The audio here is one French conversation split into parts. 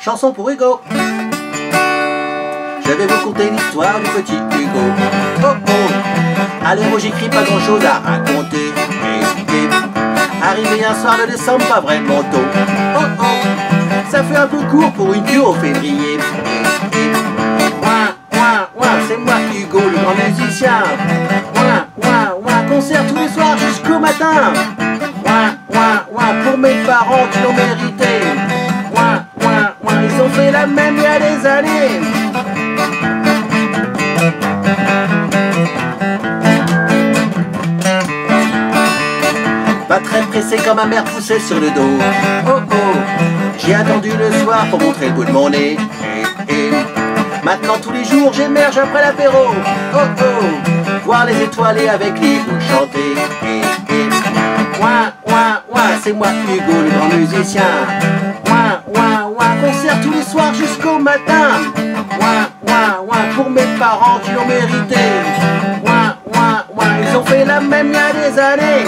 chanson pour Hugo. Je vais vous conter l'histoire du petit Hugo. Oh oh, allez, moi j'écris pas grand chose à raconter, expliquer. Arrivé un soir de décembre, pas vraiment tôt. Oh oh, ça fait un peu court pour une cure en février. Ouin, ouin, ouin, c'est moi Hugo, le grand musicien. Ouin, ouin, ouin, concert tous les soirs jusqu'au matin. Ouin, ouin, ouin, pour mes parents qui l'ont mérité. Ouin, ouin, ouin, ils ont fait la même il y a des années. Pas très pressé quand ma mère poussait sur le dos. Oh oh, j'ai attendu le soir pour montrer le bout de mon nez. Maintenant tous les jours j'émerge après l'apéro. Oh oh, voir les étoilés avec les boules chanter. Ouin, ouin, ouin, c'est moi Hugo le grand musicien. Ouin, ouin, ouin, concert tous les soirs jusqu'au matin. Ouin, ouin, ouin, pour mes parents qui l'ont mérité. Ouin, ouin, ouin, ils ont fait la même il y a des années.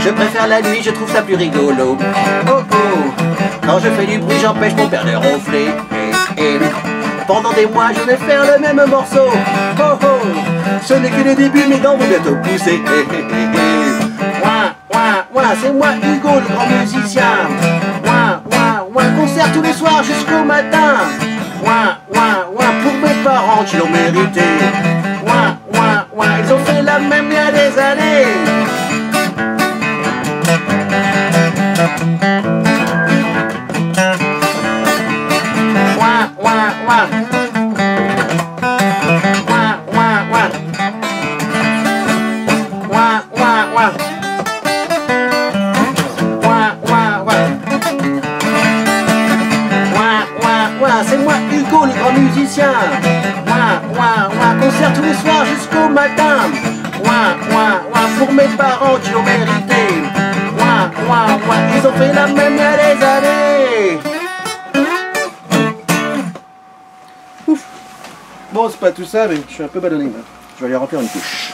Je préfère la nuit, je trouve ça plus rigolo. Oh oh, quand je fais du bruit, j'empêche mon père de ronfler. Pendant des mois, je vais faire le même morceau. Oh oh, ce n'est que le début, mes dents vont bientôt pousser. Ouin, ouin, ouin, c'est moi Hugo, le grand musicien. Ouin, ouin, ouin, concert tous les soirs jusqu'au matin. Ouin, ouin, ouin, pour mes parents qui l'ont mérité. Ouin, ouin, ouin, ils ont fait la même il y a des années. Ouin, ouin, ouin. Ouin, ouin, ouin. Ouin, ouin, ouin. Ouin, ouin, ouin. Ouin, ouin, ouin. C'est moi Hugo, le grand musicien. Ouin, ouin, ouin. Concert tous les soirs jusqu'au matin. Ouin, ouin, ouin. Pour mes parents qui l'ont mérité. Ouin, ouin, ouin. Ils ont fait la même il y a des années. Ouf. Bon, c'est pas tout ça, mais je suis un peu ballonné. Je vais aller remplir une couche.